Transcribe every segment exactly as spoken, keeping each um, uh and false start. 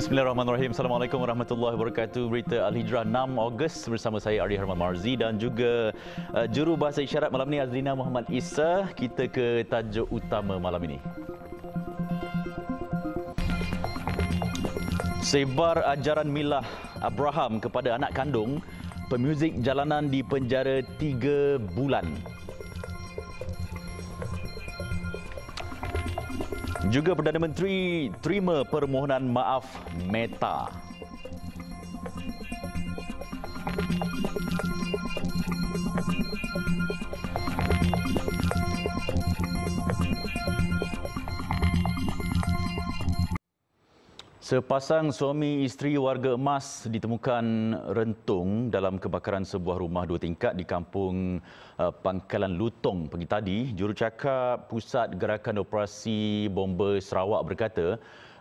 Bismillahirrahmanirrahim. Assalamualaikum warahmatullahi wabarakatuh. Berita Al-Hijrah enam Ogos bersama saya Ari Herman Marzi dan juga uh, juru bahasa isyarat malam ini Azrina Muhammad Isa. Kita ke tajuk utama malam ini. Sebar ajaran Millah Abraham kepada anak kandung, pemuzik jalanan di penjara tiga bulan. Juga Perdana Menteri terima permohonan maaf Meta. Sepasang suami isteri warga emas ditemukan rentung dalam kebakaran sebuah rumah dua tingkat di kampung Pangkalan Lutong pagi tadi. Jurucakap Pusat Gerakan Operasi Bomba Sarawak berkata,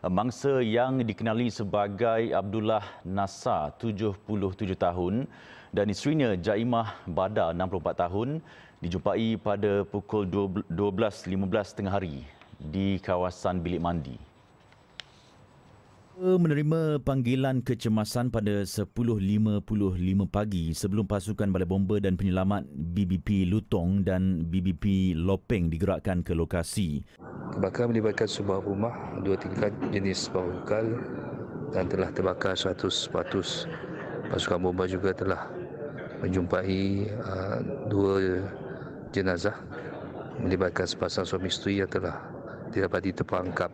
mangsa yang dikenali sebagai Abdullah Nassar, tujuh puluh tujuh tahun dan isterinya Jaimah Bada, enam puluh empat tahun, dijumpai pada pukul dua belas lima belas tengah hari di kawasan bilik mandi. Menerima panggilan kecemasan pada sepuluh lima puluh lima pagi sebelum pasukan balai bomba dan penyelamat B B P Lutong dan B B P Lopeng digerakkan ke lokasi. Kebakaran melibatkan sebuah rumah dua tingkat jenis barukal dan telah terbakar seratus peratus. Pasukan bomba juga telah menjumpai uh, dua jenazah melibatkan sepasang suami isteri yang telah didapati terperangkap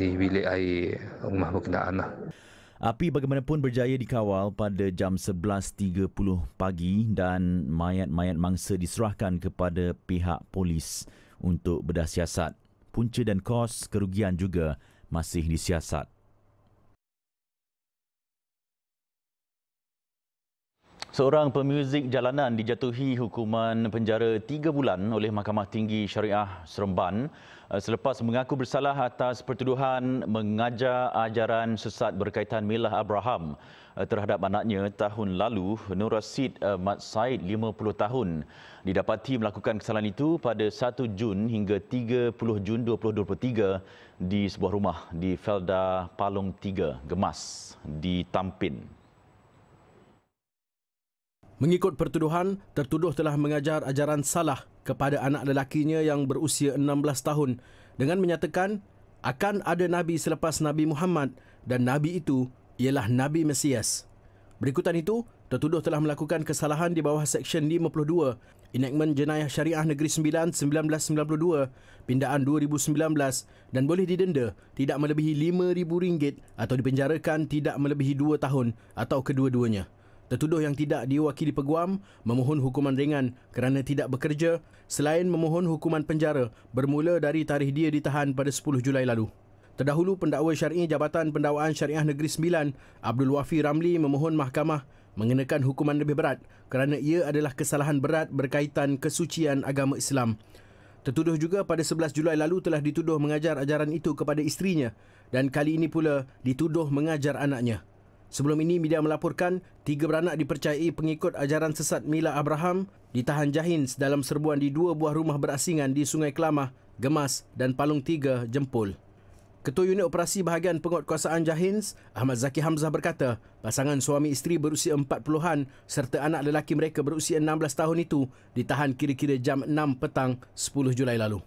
di bilik air rumah berkenaan. Api bagaimanapun berjaya dikawal pada jam sebelas tiga puluh pagi dan mayat-mayat mangsa diserahkan kepada pihak polis untuk bedah siasat. Punca dan kos kerugian juga masih disiasat. Seorang pemuzik jalanan dijatuhi hukuman penjara tiga bulan oleh Mahkamah Tinggi Syariah Seremban selepas mengaku bersalah atas pertuduhan mengajar ajaran sesat berkaitan Millah Abraham terhadap anaknya tahun lalu. Nur Asid Mat Said, lima puluh tahun, didapati melakukan kesalahan itu pada satu Jun hingga tiga puluh Jun dua ribu dua puluh tiga di sebuah rumah di Felda Palong tiga, Gemas di Tampin. Mengikut pertuduhan, tertuduh telah mengajar ajaran salah kepada anak lelakinya yang berusia enam belas tahun dengan menyatakan akan ada Nabi selepas Nabi Muhammad dan Nabi itu ialah Nabi Mesias. Berikutan itu, tertuduh telah melakukan kesalahan di bawah Seksyen lima puluh dua Enakmen Jenayah Syariah Negeri sembilan seribu sembilan ratus sembilan puluh dua Pindaan dua ribu sembilan belas dan boleh didenda tidak melebihi lima ribu ringgit atau dipenjarakan tidak melebihi dua tahun atau kedua-duanya. Tertuduh yang tidak diwakili peguam memohon hukuman ringan kerana tidak bekerja selain memohon hukuman penjara bermula dari tarikh dia ditahan pada sepuluh Julai lalu. Terdahulu, pendakwa syar'i Jabatan Pendakwaan Syariah Negeri sembilan, Abdul Wafi Ramli memohon mahkamah mengenakan hukuman lebih berat kerana ia adalah kesalahan berat berkaitan kesucian agama Islam. Tertuduh juga pada sebelas Julai lalu telah dituduh mengajar ajaran itu kepada isterinya dan kali ini pula dituduh mengajar anaknya. Sebelum ini, media melaporkan tiga beranak dipercayai pengikut ajaran sesat Millah Abraham ditahan jahins dalam serbuan di dua buah rumah berasingan di Sungai Kelama, Gemas dan Palung Tiga, Jempol. Ketua Unit Operasi Bahagian Penguatkuasaan Jahins, Ahmad Zaki Hamzah berkata, pasangan suami isteri berusia empat puluhan serta anak lelaki mereka berusia enam belas tahun itu ditahan kira-kira jam enam petang sepuluh Julai lalu.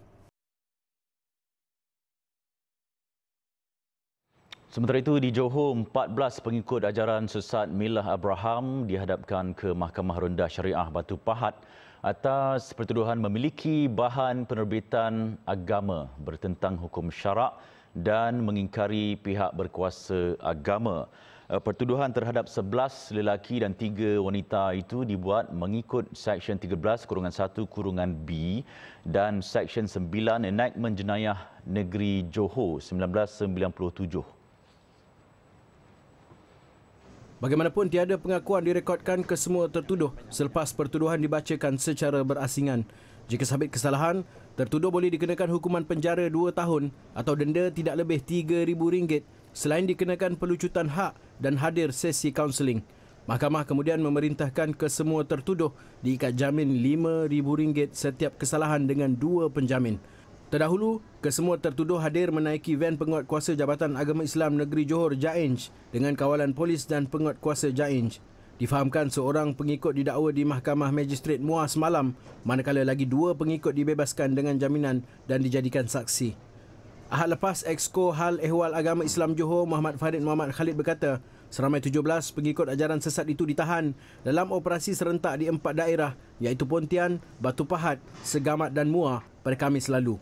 Sementara itu, di Johor, empat belas pengikut ajaran sesat Millah Abraham dihadapkan ke Mahkamah Rendah Syariah Batu Pahat atas pertuduhan memiliki bahan penerbitan agama bertentang hukum syarak dan mengingkari pihak berkuasa agama. Pertuduhan terhadap sebelas lelaki dan tiga wanita itu dibuat mengikut Seksyen tiga belas satu B dan Seksyen sembilan Enakmen Jenayah Negeri Johor seribu sembilan ratus sembilan puluh tujuh. Bagaimanapun, tiada pengakuan direkodkan kesemua tertuduh selepas pertuduhan dibacakan secara berasingan. Jika sabit kesalahan, tertuduh boleh dikenakan hukuman penjara dua tahun atau denda tidak lebih tiga ribu ringgit selain dikenakan pelucutan hak dan hadir sesi kaunseling. Mahkamah kemudian memerintahkan kesemua tertuduh diikat jamin lima ribu ringgit setiap kesalahan dengan dua penjamin. Terdahulu, kesemua tertuduh hadir menaiki van penguatkuasa Jabatan Agama Islam Negeri Johor J A I N J dengan kawalan polis dan penguatkuasa J A I N J. Difahamkan seorang pengikut didakwa di Mahkamah Magistrate Muar semalam, manakala lagi dua pengikut dibebaskan dengan jaminan dan dijadikan saksi. Ahad lepas, Exco Hal Ehwal Agama Islam Johor Muhammad Farid Muhammad Khalid berkata, seramai tujuh belas pengikut ajaran sesat itu ditahan dalam operasi serentak di empat daerah iaitu Pontian, Batu Pahat, Segamat dan Muar pada Khamis lalu.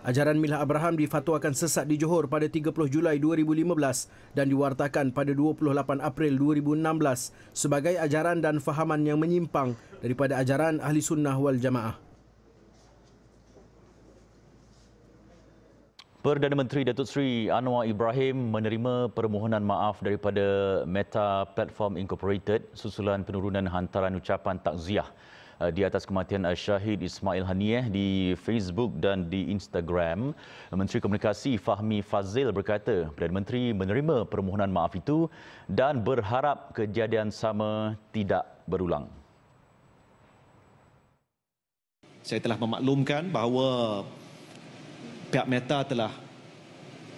Ajaran Millah Abraham difatwakan sesat di Johor pada tiga puluh Julai dua ribu lima belas dan diwartakan pada dua puluh lapan April dua ribu enam belas sebagai ajaran dan fahaman yang menyimpang daripada ajaran Ahli Sunnah wal Jamaah. Perdana Menteri Datuk Seri Anwar Ibrahim menerima permohonan maaf daripada Meta Platform Incorporated susulan penurunan hantaran ucapan takziah di atas kematian syahid Ismail Hanieh di Facebook dan di Instagram. Menteri Komunikasi Fahmi Fadzil berkata, Perdana Menteri menerima permohonan maaf itu dan berharap kejadian sama tidak berulang. Saya telah memaklumkan bahawa pihak Meta telah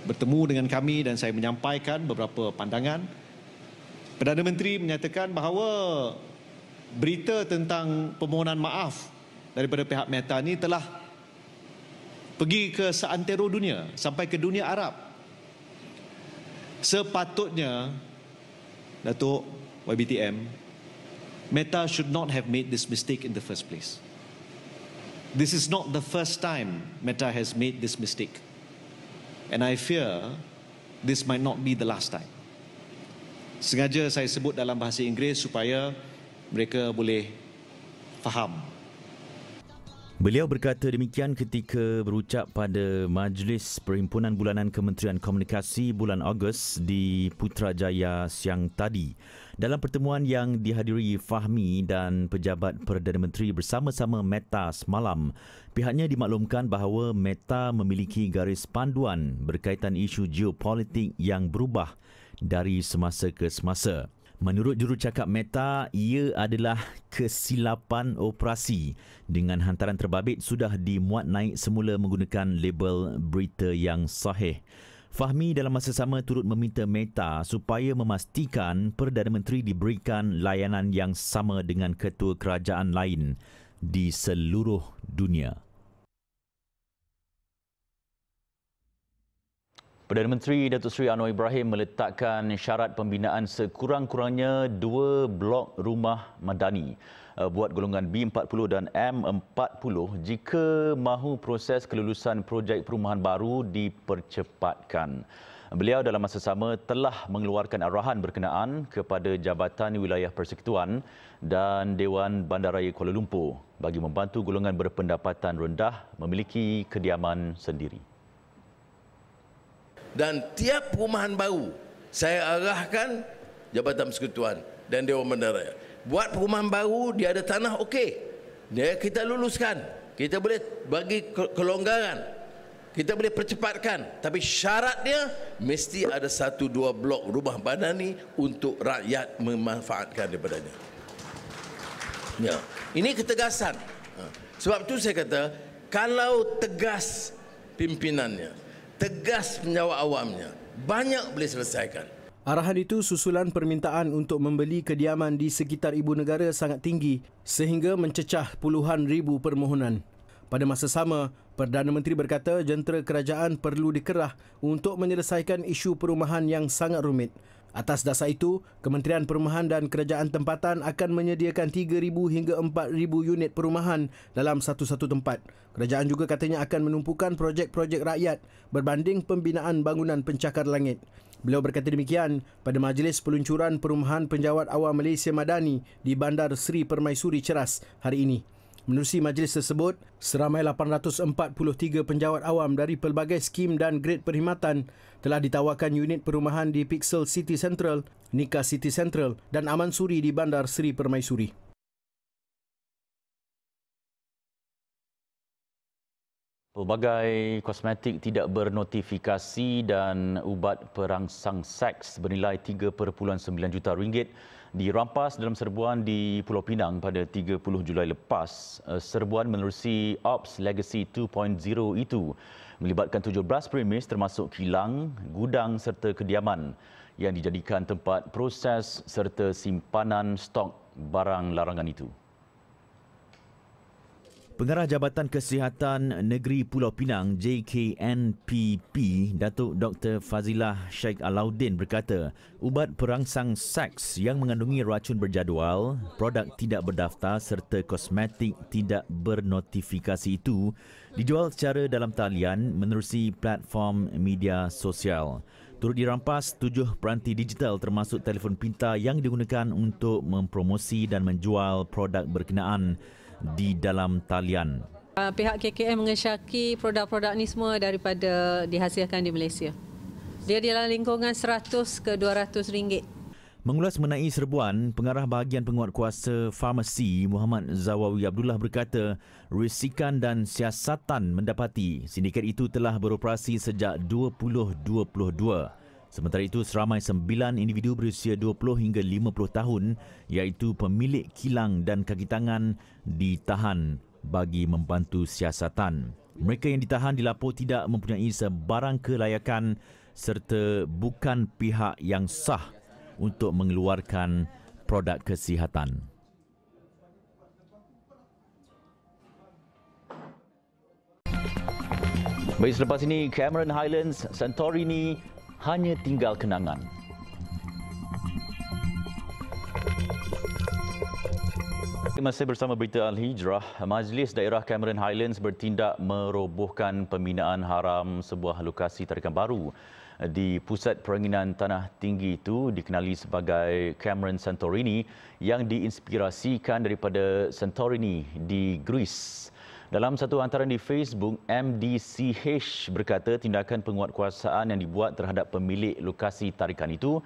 bertemu dengan kami dan saya menyampaikan beberapa pandangan. Perdana Menteri menyatakan bahawa berita tentang permohonan maaf daripada pihak Meta ini telah pergi ke seantero dunia, sampai ke dunia Arab. Sepatutnya, Datuk Y B T M, Meta should not have made this mistake in the first place. This is not the first time Meta has made this mistake. And I fear this might not be the last time. Sengaja saya sebut dalam bahasa Inggeris supaya mereka boleh faham. Beliau berkata demikian ketika berucap pada Majlis Perhimpunan Bulanan Kementerian Komunikasi bulan Ogos di Putrajaya siang tadi. Dalam pertemuan yang dihadiri Fahmi dan pejabat Perdana Menteri bersama-sama Meta semalam, pihaknya dimaklumkan bahawa Meta memiliki garis panduan berkaitan isu geopolitik yang berubah dari semasa ke semasa. Menurut jurucakap Meta, ia adalah kesilapan operasi dengan hantaran terbabit sudah dimuat naik semula menggunakan label berita yang sahih. Fahmi dalam masa sama turut meminta Meta supaya memastikan Perdana Menteri diberikan layanan yang sama dengan ketua kerajaan lain di seluruh dunia. Perdana Menteri Datuk Seri Anwar Ibrahim meletakkan syarat pembinaan sekurang-kurangnya dua blok rumah madani buat golongan B empat puluh dan M empat puluh jika mahu proses kelulusan projek perumahan baru dipercepatkan. Beliau dalam masa sama telah mengeluarkan arahan berkenaan kepada Jabatan Wilayah Persekutuan dan Dewan Bandaraya Kuala Lumpur bagi membantu golongan berpendapatan rendah memiliki kediaman sendiri. Dan tiap perumahan baru, saya arahkan Jabatan Persekutuan dan Dewan Bandaraya. Buat perumahan baru, dia ada tanah, okey. Dia kita luluskan. Kita boleh bagi kelonggaran. Kita boleh percepatkan. Tapi syarat dia, mesti ada satu dua blok rumah madani untuk rakyat memanfaatkan daripadanya. Ya. Ini ketegasan. Sebab itu saya kata, kalau tegas pimpinannya, tegas penjawat awamnya, banyak boleh selesaikan. Arahan itu susulan permintaan untuk membeli kediaman di sekitar ibu negara sangat tinggi sehingga mencecah puluhan ribu permohonan. Pada masa sama, Perdana Menteri berkata jentera kerajaan perlu dikerah untuk menyelesaikan isu perumahan yang sangat rumit. Atas dasar itu, Kementerian Perumahan dan Kerajaan Tempatan akan menyediakan tiga ribu hingga empat ribu unit perumahan dalam satu-satu tempat. Kerajaan juga katanya akan menumpukan projek-projek rakyat berbanding pembinaan bangunan pencakar langit. Beliau berkata demikian pada Majlis Peluncuran Perumahan Penjawat Awam Malaysia Madani di Bandar Seri Permaisuri Cheras hari ini. Menerusi majlis tersebut, seramai lapan ratus empat puluh tiga penjawat awam dari pelbagai skim dan grade perkhidmatan telah ditawarkan unit perumahan di Pixel City Central, Nika City Central dan Aman Suri di Bandar Seri Permaisuri. Pelbagai kosmetik tidak bernotifikasi dan ubat perangsang seks bernilai tiga perpuluhan sembilan juta ringgit dirampas dalam serbuan di Pulau Pinang pada tiga puluh Julai lepas. Serbuan menerusi Ops Legacy dua titik kosong itu melibatkan tujuh belas premis termasuk kilang, gudang serta kediaman yang dijadikan tempat proses serta simpanan stok barang larangan itu. Pengarah Jabatan Kesihatan Negeri Pulau Pinang J K N P P, Datuk Doktor Fazilah Sheikh Alauddin berkata, ubat perangsang seks yang mengandungi racun berjadual, produk tidak berdaftar serta kosmetik tidak bernotifikasi itu dijual secara dalam talian menerusi platform media sosial. Turut dirampas tujuh peranti digital termasuk telefon pintar yang digunakan untuk mempromosi dan menjual produk berkenaan di dalam talian. Pihak K K M mengesyaki produk-produk ini semua daripada dihasilkan di Malaysia. Dia dalam lingkungan seratus ke dua ratus ringgit. Mengulas mengenai serbuan, Pengarah Bahagian Penguat Kuasa Farmasi Muhammad Zawawi Abdullah berkata, risikan dan siasatan mendapati sindiket itu telah beroperasi sejak dua ribu dua puluh dua. Sementara itu, seramai sembilan individu berusia dua puluh hingga lima puluh tahun iaitu pemilik kilang dan kaki tangan ditahan bagi membantu siasatan. Mereka yang ditahan dilaporkan tidak mempunyai sebarang kelayakan serta bukan pihak yang sah untuk mengeluarkan produk kesihatan. Baik, selepas ini Cameron Highlands, Santorini hanya tinggal kenangan. Masih bersama Berita Al-Hijrah, Majlis Daerah Cameron Highlands bertindak merobohkan pembinaan haram sebuah lokasi tarikan baru di pusat peranginan tanah tinggi itu dikenali sebagai Cameron Santorini yang diinspirasikan daripada Santorini di Greece. Dalam satu hantaran di Facebook, M D C H berkata tindakan penguatkuasaan yang dibuat terhadap pemilik lokasi tarikan itu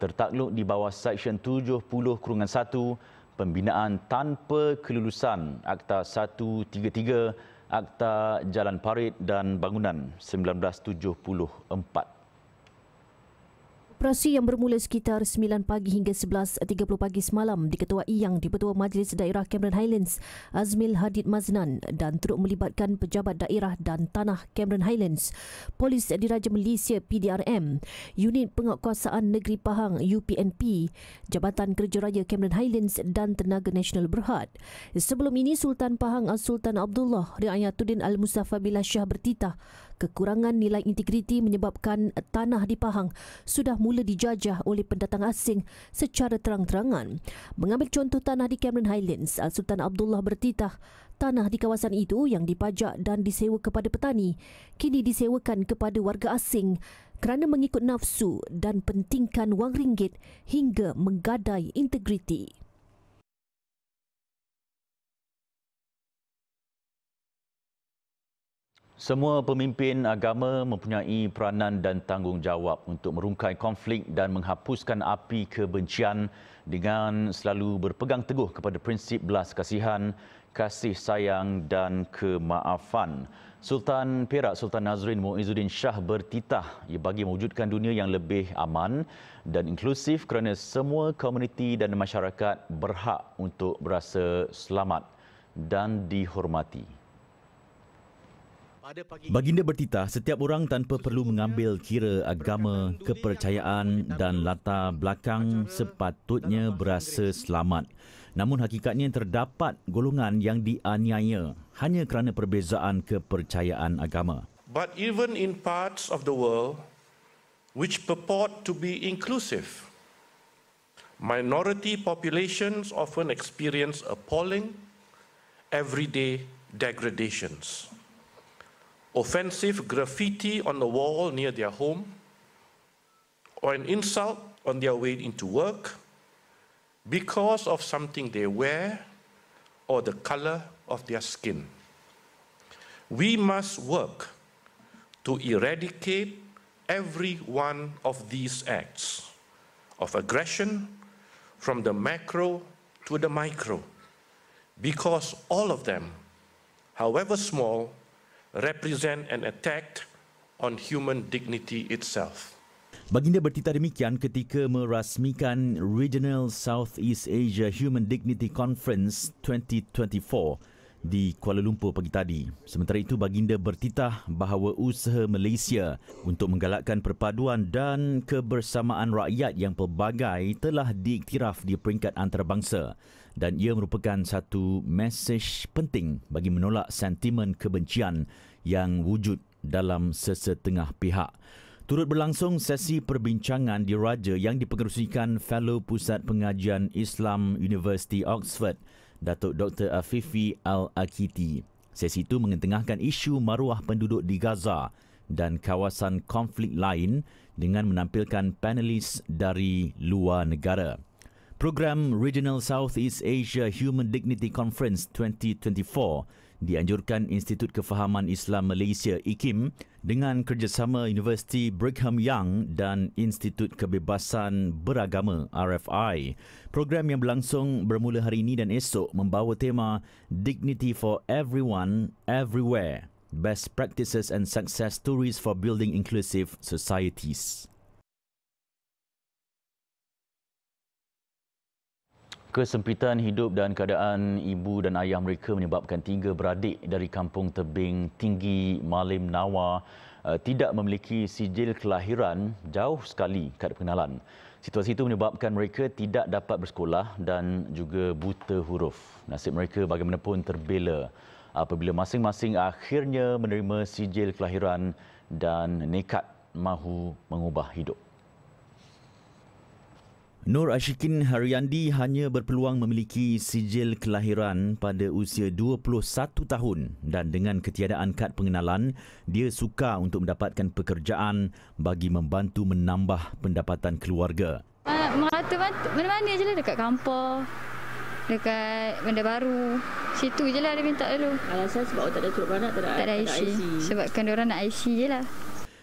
tertakluk di bawah Seksyen tujuh puluh satu Pembinaan tanpa kelulusan Akta seratus tiga puluh tiga, Akta Jalan Parit dan Bangunan seribu sembilan ratus tujuh puluh empat. Operasi yang bermula sekitar sembilan pagi hingga sebelas tiga puluh pagi semalam diketuai yang Dipertua Majlis Daerah Cameron Highlands Azmil Hadid Maznan dan turut melibatkan pejabat daerah dan tanah Cameron Highlands, Polis Diraja Malaysia P D R M, Unit Penguatkuasaan Negeri Pahang U P N P, Jabatan Kerja Raya Cameron Highlands dan Tenaga Nasional Berhad. Sebelum ini Sultan Pahang Sultan Abdullah Riayatuddin Al-Mustafa Billah Shah bertitah kekurangan nilai integriti menyebabkan tanah di Pahang sudah mula dijajah oleh pendatang asing secara terang-terangan. Mengambil contoh tanah di Cameron Highlands, Sultan Abdullah bertitah tanah di kawasan itu yang dipajak dan disewa kepada petani kini disewakan kepada warga asing kerana mengikut nafsu dan pentingkan wang ringgit hingga menggadai integriti. Semua pemimpin agama mempunyai peranan dan tanggungjawab untuk merungkai konflik dan menghapuskan api kebencian dengan selalu berpegang teguh kepada prinsip belas kasihan, kasih sayang dan kemaafan. Sultan Perak Sultan Nazrin Muizuddin Shah bertitah ia bagi mewujudkan dunia yang lebih aman dan inklusif kerana semua komuniti dan masyarakat berhak untuk berasa selamat dan dihormati. Baginda bertitah setiap orang tanpa perlu mengambil kira agama, kepercayaan dan latar belakang sepatutnya berasa selamat. Namun hakikatnya terdapat golongan yang dianiaya hanya kerana perbezaan kepercayaan agama. But even in parts of the world which purport to be inclusive, minority populations often experience appalling everyday degradations. Offensive graffiti on the wall near their home, or an insult on their way into work because of something they wear or the color of their skin. We must work to eradicate every one of these acts of aggression from the macro to the micro because all of them, however small, represent an attack on human dignity itself. Baginda bertitah demikian ketika merasmikan Regional Southeast Asia Human Dignity Conference dua ribu dua puluh empat di Kuala Lumpur pagi tadi. Sementara itu, baginda bertitah bahawa usaha Malaysia untuk menggalakkan perpaduan dan kebersamaan rakyat yang pelbagai telah diiktiraf di peringkat antarabangsa dan ia merupakan satu mesej penting bagi menolak sentimen kebencian yang wujud dalam sesetengah pihak. Turut berlangsung sesi perbincangan diraja yang dipengerusikan fellow Pusat Pengajian Islam University Oxford, Datuk Doktor Afifi Al-Akiti. Sesi itu mengetengahkan isu maruah penduduk di Gaza dan kawasan konflik lain dengan menampilkan panelis dari luar negara. Program Regional Southeast Asia Human Dignity Conference dua ribu dua puluh empat dianjurkan Institut Kefahaman Islam Malaysia I K I M dengan kerjasama Universiti Brigham Young dan Institut Kebebasan Beragama R F I. Program yang berlangsung bermula hari ini dan esok membawa tema Dignity for Everyone, Everywhere, Best Practices and Success Stories for Building Inclusive Societies. Kesempitan hidup dan keadaan ibu dan ayah mereka menyebabkan tiga beradik dari kampung tebing tinggi Malim Nawa uh, tidak memiliki sijil kelahiran, jauh sekali kad pengenalan. Situasi itu menyebabkan mereka tidak dapat bersekolah dan juga buta huruf. Nasib mereka bagaimanapun terbela apabila masing-masing akhirnya menerima sijil kelahiran dan nekat mahu mengubah hidup. Nur Ashikin Haryandi hanya berpeluang memiliki sijil kelahiran pada usia dua puluh satu tahun dan dengan ketiadaan kad pengenalan, dia sukar untuk mendapatkan pekerjaan bagi membantu menambah pendapatan keluarga. Uh, Mana-mana je lah dekat kampung, dekat Bandar Baru. Situ je lah dia minta dulu. Alasan sebab tak ada turut beranak, tak ada, tak ada I C. I C. Sebabkan diorang nak I C je lah.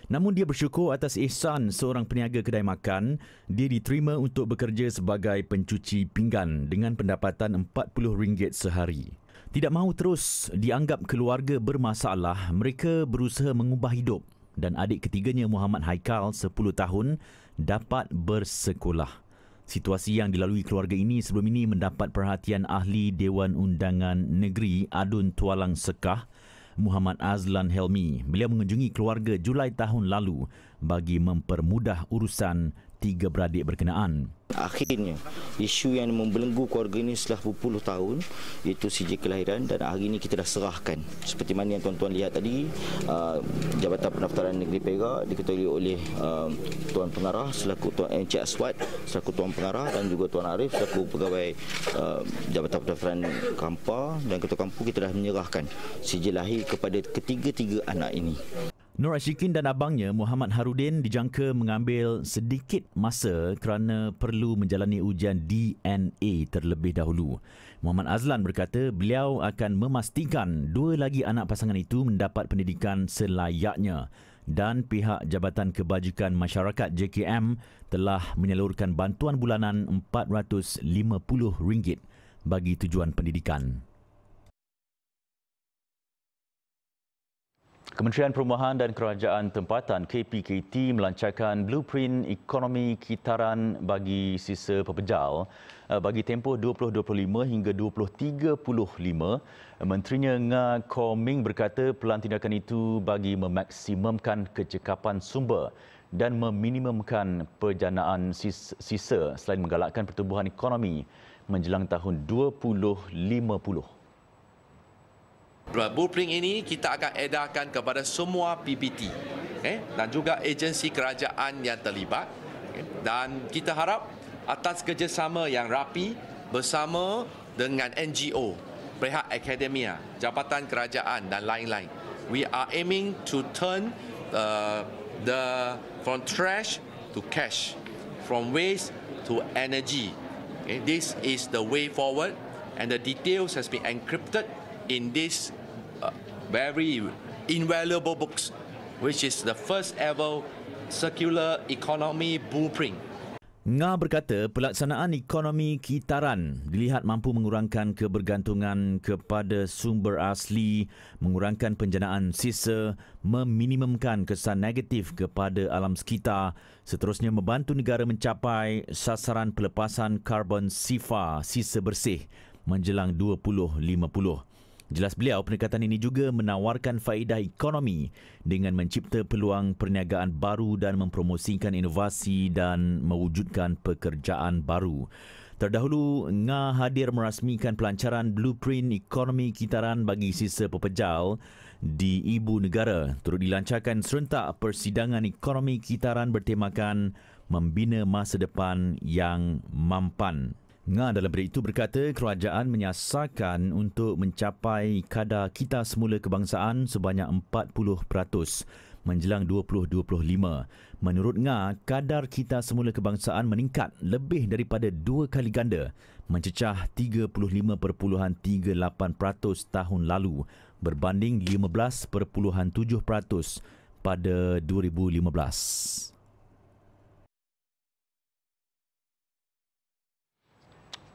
Namun dia bersyukur atas ihsan seorang peniaga kedai makan. Dia diterima untuk bekerja sebagai pencuci pinggan dengan pendapatan empat puluh ringgit sehari. Tidak mahu terus dianggap keluarga bermasalah, mereka berusaha mengubah hidup dan adik ketiganya Muhammad Haikal sepuluh tahun dapat bersekolah. Situasi yang dilalui keluarga ini sebelum ini mendapat perhatian ahli Dewan Undangan Negeri Adun Tualang Sekah, Muhammad Azlan Helmi. Beliau mengunjungi keluarga Julai tahun lalu bagi mempermudah urusan tiga beradik berkenaan. Akhirnya, isu yang membelenggu keluarga ini setelah berpuluh tahun, itu sijil kelahiran, dan hari ini kita dah serahkan. Seperti mana yang tuan-tuan lihat tadi, uh, Jabatan Pendaftaran Negeri Perak diketuai oleh uh, Tuan Pengarah selaku Tuan Encik Aswad selaku Tuan Pengarah dan juga Tuan Arif selaku pegawai uh, Jabatan Pendaftaran Kampar dan Ketua Kampung. Kita dah menyerahkan sijil lahir kepada ketiga-tiga anak ini. Nur Ashikin dan abangnya Muhammad Harudin dijangka mengambil sedikit masa kerana perlu menjalani ujian D N A terlebih dahulu. Muhammad Azlan berkata beliau akan memastikan dua lagi anak pasangan itu mendapat pendidikan selayaknya dan pihak Jabatan Kebajikan Masyarakat J K M telah menyalurkan bantuan bulanan empat ratus lima puluh ringgit bagi tujuan pendidikan. Kementerian Perumahan dan Kerajaan Tempatan K P K T melancarkan blueprint ekonomi kitaran bagi sisa pepejal bagi tempoh dua ribu dua puluh lima hingga dua ribu tiga puluh lima. Menterinya Nga Kor Ming berkata pelan tindakan itu bagi memaksimumkan kecekapan sumber dan meminimumkan perjanaan sisa selain menggalakkan pertumbuhan ekonomi menjelang tahun dua ribu lima puluh. Blueprint ini kita akan edarkan kepada semua P P T okay, dan juga agensi kerajaan yang terlibat okay, dan kita harap atas kerjasama yang rapi bersama dengan N G O, pihak akademia, jabatan kerajaan dan lain-lain. We are aiming to turn uh, the from trash to cash, from waste to energy. Okay, this is the way forward and the details has been encrypted in this uh, very invaluable books, which is the first ever circular economy blueprint. Nga berkata pelaksanaan ekonomi kitaran dilihat mampu mengurangkan kebergantungan kepada sumber asli, mengurangkan penjanaan sisa, meminimumkan kesan negatif kepada alam sekitar, seterusnya membantu negara mencapai sasaran pelepasan karbon sifar sisa bersih menjelang dua ribu lima puluh. Jelas beliau, pendekatan ini juga menawarkan faedah ekonomi dengan mencipta peluang perniagaan baru dan mempromosikan inovasi dan mewujudkan pekerjaan baru. Terdahulu, Nga hadir merasmikan pelancaran Blueprint Ekonomi Kitaran bagi Sisa Pepejal di Ibu Negara. Turut dilancarkan serentak persidangan ekonomi kitaran bertemakan Membina Masa Depan yang Mampan. Nga dalam berita itu berkata kerajaan menyasarkan untuk mencapai kadar kita semula kebangsaan sebanyak empat puluh peratus menjelang dua ribu dua puluh lima. Menurut Nga, kadar kita semula kebangsaan meningkat lebih daripada dua kali ganda, mencecah tiga puluh lima perpuluhan tiga lapan peratus tahun lalu berbanding lima belas perpuluhan tujuh peratus pada dua ribu lima belas.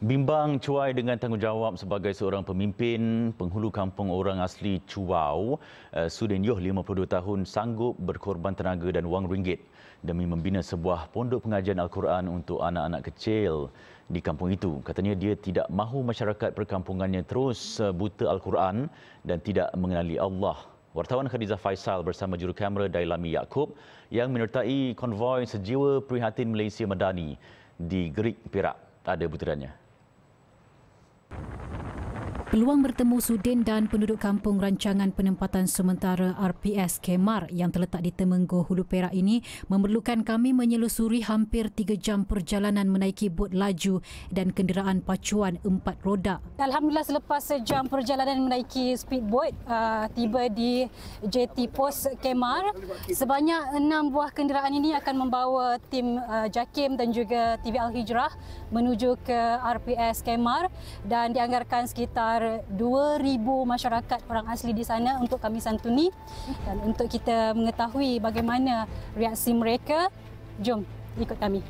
Bimbang cuai dengan tanggungjawab sebagai seorang pemimpin, penghulu kampung orang asli Chuau, Sudin Yoh lima puluh dua tahun sanggup berkorban tenaga dan wang ringgit demi membina sebuah pondok pengajian Al-Quran untuk anak-anak kecil di kampung itu. Katanya dia tidak mahu masyarakat perkampungannya terus buta Al-Quran dan tidak mengenali Allah. Wartawan Khadiza Faisal bersama jurukamera Dailami Yaakob yang menyertai konvoi sejiwa prihatin Malaysia Madani di Gerik Perak. Ada butirannya. Peluang bertemu Sudin dan penduduk kampung rancangan penempatan sementara R P S Kemar yang terletak di Temenggung Hulu Perak ini memerlukan kami menyelusuri hampir tiga jam perjalanan menaiki bot laju dan kenderaan pacuan empat roda. Alhamdulillah, selepas sejam perjalanan menaiki speedboat, uh, tiba di J T Pos Kemar. Sebanyak enam buah kenderaan ini akan membawa tim uh, JAKIM dan juga T V Al-Hijrah menuju ke R P S Kemar dan dianggarkan sekitar dua ribu masyarakat orang asli di sana untuk kami santuni dan untuk kita mengetahui bagaimana reaksi mereka. Jom ikut kami.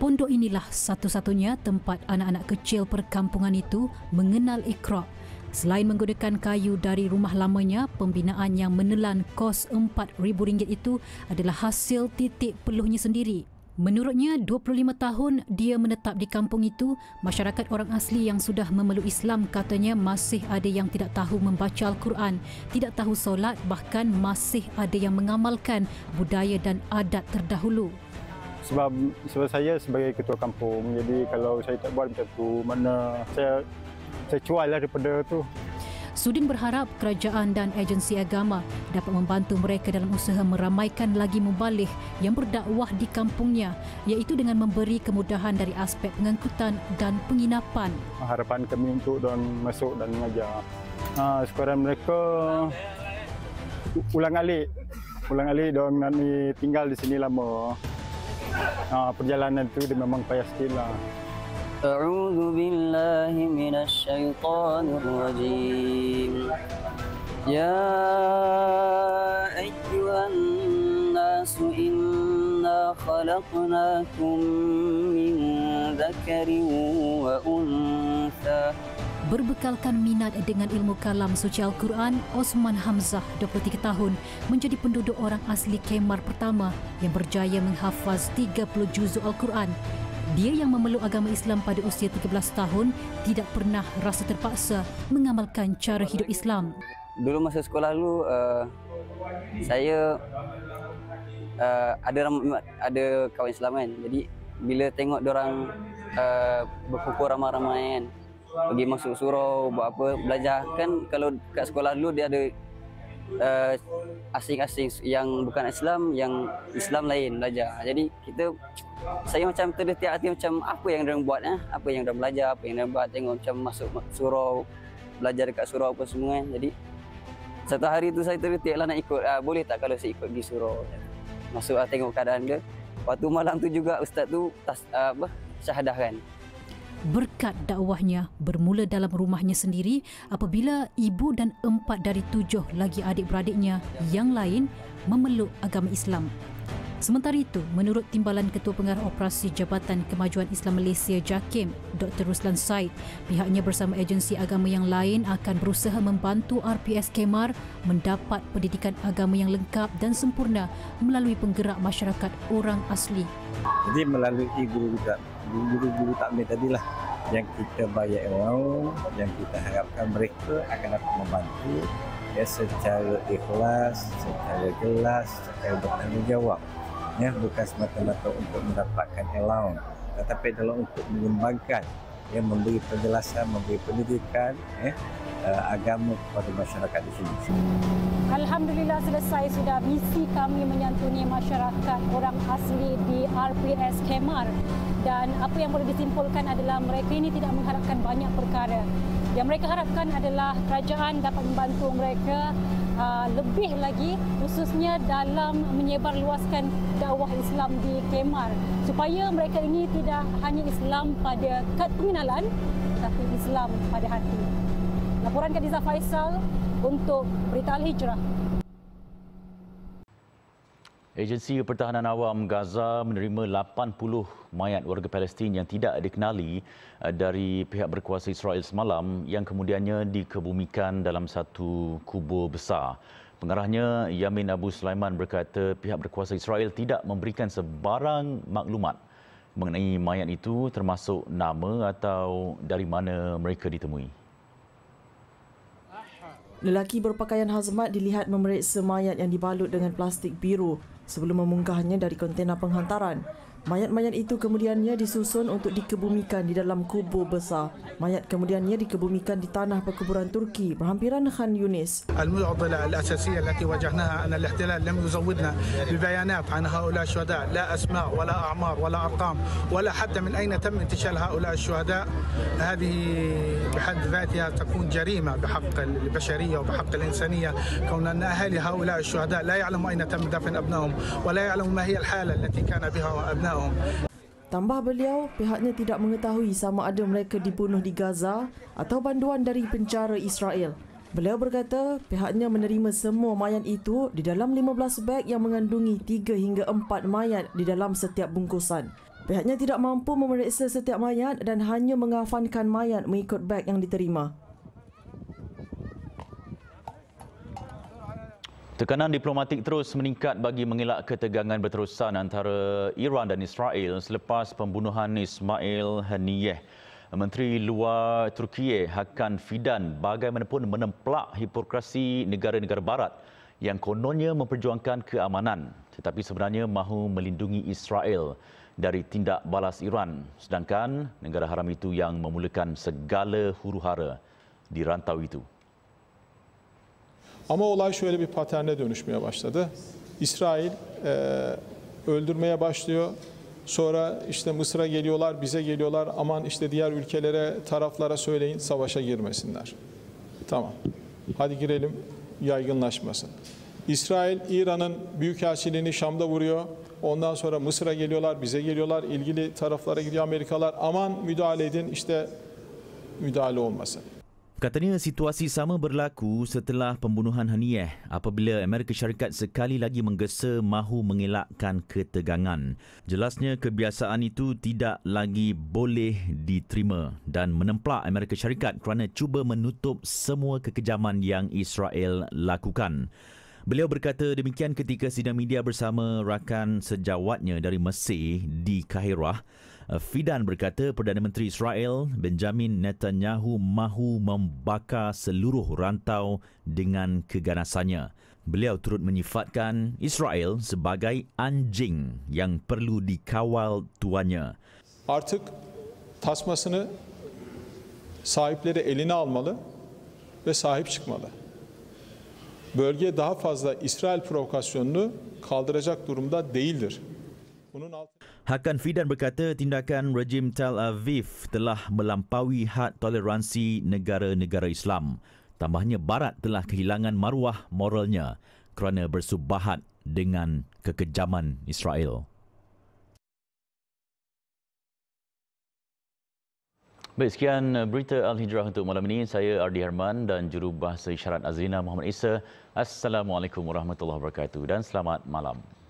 Pondok inilah satu-satunya tempat anak-anak kecil perkampungan itu mengenal Iqra. Selain menggunakan kayu dari rumah lamanya, pembinaan yang menelan kos empat ribu ringgit itu adalah hasil titik peluhnya sendiri. Menurutnya, dua puluh lima tahun dia menetap di kampung itu, masyarakat orang asli yang sudah memeluk Islam katanya masih ada yang tidak tahu membaca Al-Quran, tidak tahu solat, bahkan masih ada yang mengamalkan budaya dan adat terdahulu. Sebab, sebab saya sebagai ketua kampung, jadi kalau saya tak buat macam tu, mana saya, saya cuai lah daripada tu. Sudin berharap kerajaan dan agensi agama dapat membantu mereka dalam usaha meramaikan lagi mubaligh yang berdakwah di kampungnya, iaitu dengan memberi kemudahan dari aspek pengangkutan dan penginapan. Harapan kami untuk mereka masuk dan mengajar. Ha, sekarang mereka ulang-alik. Ulang-alik mereka nak tinggal di sini lama. Ha, perjalanan itu memang payah sikit lah. أعوذ بالله من الشيطان الرجيم يا أيها الناس إنا خلقناكم من ذكر وأنثى. Berbekalkan minat dengan ilmu kalam suci Al-Quran, Osman Hamzah, dua puluh tiga tahun, menjadi penduduk orang asli Kemar pertama yang berjaya menghafaz tiga puluh juzuk Al-Quran. Dia yang memeluk agama Islam pada usia tiga belas tahun tidak pernah rasa terpaksa mengamalkan cara hidup Islam. Dulu masa sekolah dulu uh, saya uh, ada ada kawan Islam kan. Jadi bila tengok dorang uh, berkumpul ramai-ramai kan, pergi masuk surau, buat apa, belajar kan. Kalau kat sekolah dulu dia ada uh, asing-asing yang bukan Islam, yang Islam lain belajar. Jadi kita saya macam terdetik hati macam apa yang mereka buat, eh? apa yang mereka belajar, apa yang mereka buat, tengok macam masuk surau, belajar dekat surau apa semua. Eh? Jadi satu hari tu saya terdetiklah nak ikut, ah, boleh tak kalau saya ikut pergi surau. Masuklah tengok keadaan dia. Waktu malam tu juga ustaz tu tas, apa, syahadahkan. Berkat dakwahnya bermula dalam rumahnya sendiri apabila ibu dan empat dari tujuh lagi adik-beradiknya yang lain memeluk agama Islam. Sementara itu, menurut Timbalan Ketua Pengarah Operasi Jabatan Kemajuan Islam Malaysia JAKIM, Doktor Ruslan Said, pihaknya bersama agensi agama yang lain akan berusaha membantu R P S Kemar mendapat pendidikan agama yang lengkap dan sempurna melalui penggerak masyarakat orang asli. Jadi melalui guru guru takmir tadilah yang kita bayar awal, yang kita harapkan mereka akan dapat membantu ya, secara ikhlas, secara jelas, secara bertanggungjawab. Ya, bukan semata-mata untuk mendapatkan allowance, tetapi adalah untuk mengembangkan, ya, memberi penjelasan, memberi pendidikan ya, agama kepada masyarakat di sini. Alhamdulillah selesai sudah misi kami menyantuni masyarakat orang asli di R P S Kemar. Dan apa yang boleh disimpulkan adalah mereka ini tidak mengharapkan banyak perkara. Yang mereka harapkan adalah kerajaan dapat membantu mereka uh, lebih lagi khususnya dalam menyebarluaskan dakwah Islam di Kemar supaya mereka ini tidak hanya Islam pada kad pengenalan tapi Islam pada hati. Laporan Khadiza Faisal untuk Berita Al-Hijrah. Agensi Pertahanan Awam Gaza menerima lapan puluh mayat warga Palestin yang tidak dikenali dari pihak berkuasa Israel semalam yang kemudiannya dikebumikan dalam satu kubur besar. Pengarahnya Yamin Abu Sulaiman berkata pihak berkuasa Israel tidak memberikan sebarang maklumat mengenai mayat itu termasuk nama atau dari mana mereka ditemui. Lelaki berpakaian hazmat dilihat memeriksa mayat yang dibalut dengan plastik biru sebelum memunggahnya dari kontena penghantaran. Mayat-mayat itu kemudiannya disusun untuk dikebumikan di dalam kubur besar. Mayat kemudiannya dikebumikan di tanah perkuburan Turki berhampiran Khan Yunis. المعضلة الأساسية التي واجهناها أن الاحتلال لم يزودنا ببيانات عن هؤلاء الشهداء، لا أسماء ولا أعمار ولا أرقام ولا حتى من أين تم انتشال هؤلاء الشهداء. هذه بحد ذاتها تكون جريمة بحق البشرية وبحق الإنسانية كون أن أهالي هؤلاء الشهداء لا يعلموا أين تم دفن أبنائهم ولا يعلموا ما هي الحالة التي كان بها أبنائهم. Tambah beliau, pihaknya tidak mengetahui sama ada mereka dibunuh di Gaza atau banduan dari penjara Israel. Beliau berkata pihaknya menerima semua mayat itu di dalam lima belas beg yang mengandungi tiga hingga empat mayat di dalam setiap bungkusan. Pihaknya tidak mampu memeriksa setiap mayat dan hanya mengafankan mayat mengikut beg yang diterima. Tekanan diplomatik terus meningkat bagi mengelak ketegangan berterusan antara Iran dan Israel selepas pembunuhan Ismail Hanieh. Menteri Luar Turkiye Hakan Fidan bagaimanapun menemplak hipokrasi negara-negara barat yang kononnya memperjuangkan keamanan tetapi sebenarnya mahu melindungi Israel dari tindak balas Iran, sedangkan negara haram itu yang memulakan segala huru-hara di rantau itu. Ama olay şöyle bir paterne dönüşmeye başladı. İsrail e, öldürmeye başlıyor. Sonra işte Mısır'a geliyorlar, bize geliyorlar. Aman işte diğer ülkelere, taraflara söyleyin savaşa girmesinler. Tamam. Hadi girelim yaygınlaşmasın. İsrail İran'ın büyükelçiliğini Şam'da vuruyor. Ondan sonra Mısır'a geliyorlar, bize geliyorlar. İlgili taraflara gidiyor Amerikalar. Aman müdahale edin işte müdahale olmasın. Katanya situasi sama berlaku setelah pembunuhan Hanieh apabila Amerika Syarikat sekali lagi menggesa mahu mengelakkan ketegangan. Jelasnya kebiasaan itu tidak lagi boleh diterima dan menemplak Amerika Syarikat kerana cuba menutup semua kekejaman yang Israel lakukan. Beliau berkata demikian ketika sidang media bersama rakan sejawatnya dari Mesir di Kahirah. Fidan berkata Perdana Menteri Israel Benjamin Netanyahu mahu membakar seluruh rantau dengan keganasannya. Beliau turut menyifatkan Israel sebagai anjing yang perlu dikawal tuannya. Artık tasmasını sahipleri eline almalı ve sahip çıkmalı. Bölge daha fazla İsrail provokasyonunu kaldıracak durumda değildir. Hakan Fidan berkata tindakan rejim Tel Aviv telah melampaui had toleransi negara-negara Islam. Tambahnya Barat telah kehilangan maruah moralnya kerana bersubahat dengan kekejaman Israel. Baik, sekian berita Al-Hijrah untuk malam ini. Saya Ari Herman dan jurubahasa isyarat Azrina Muhammad Isa. Assalamualaikum warahmatullahi wabarakatuh dan selamat malam.